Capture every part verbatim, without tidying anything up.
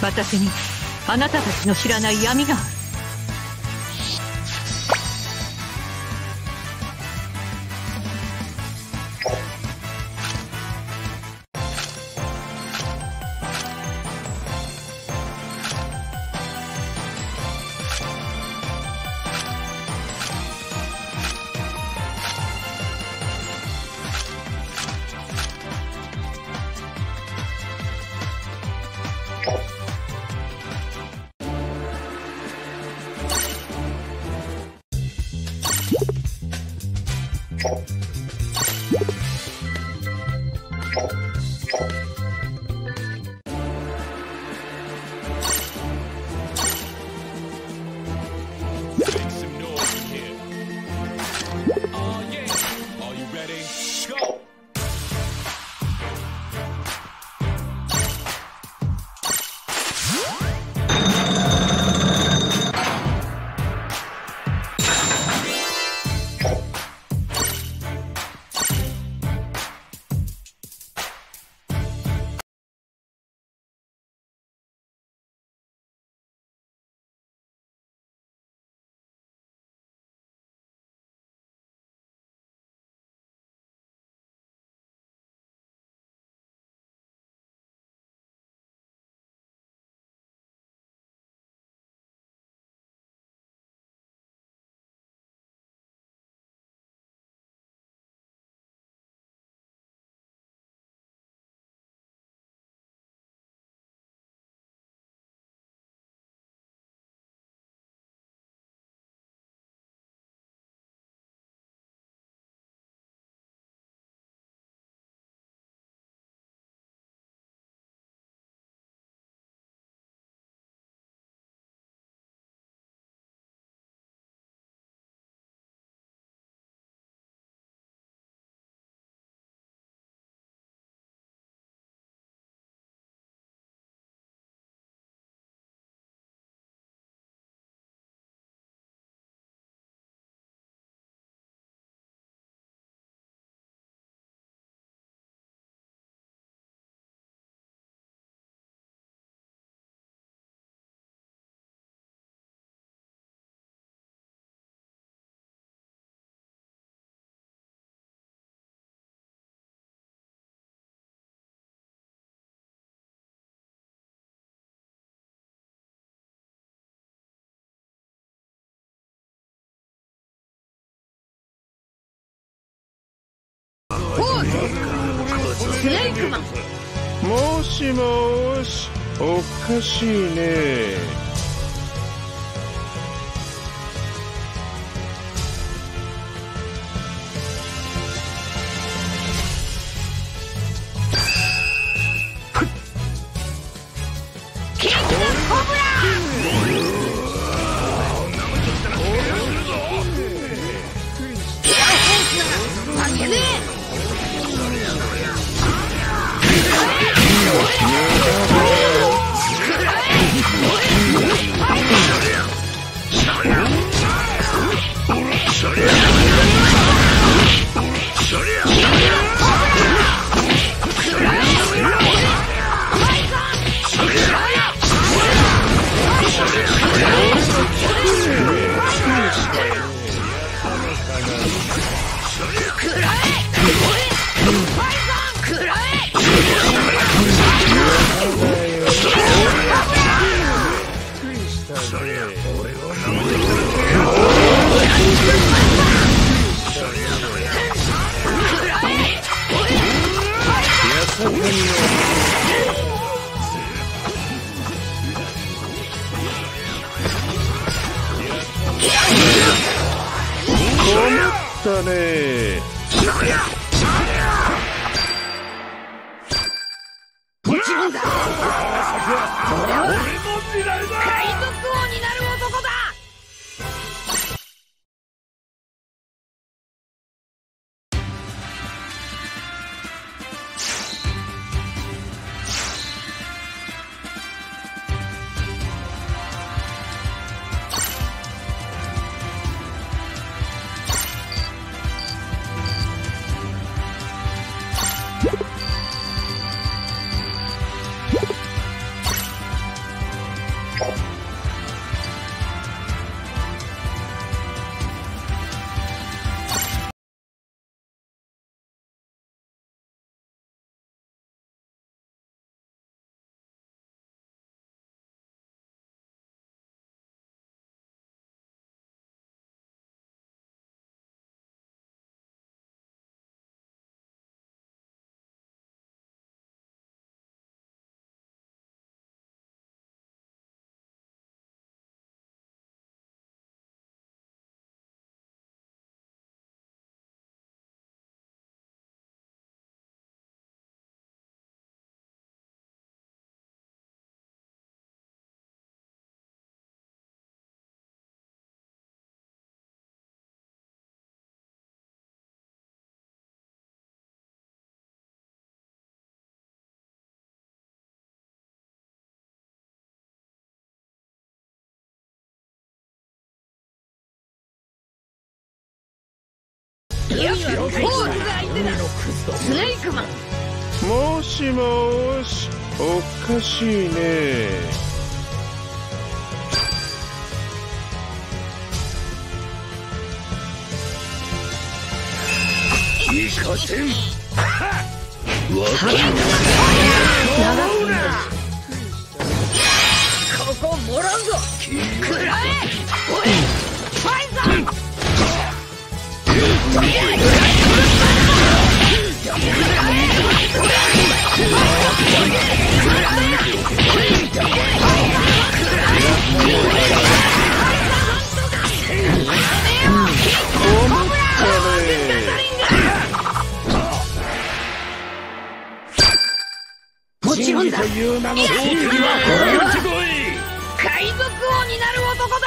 私にあなたたちの知らない闇がある。スネークマン、もしもし、おかしいね。キングコブラ。Oh, 海賊王になる男だ。いや、スポーツ相手だ。スネークマン。もしもし、おかしいね。いかせん。ここもらうぞ。くらえ。おい、ファイザー。いや、もちろんだ。海賊王になる男だ。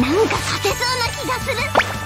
なんか勝てそうな気がする。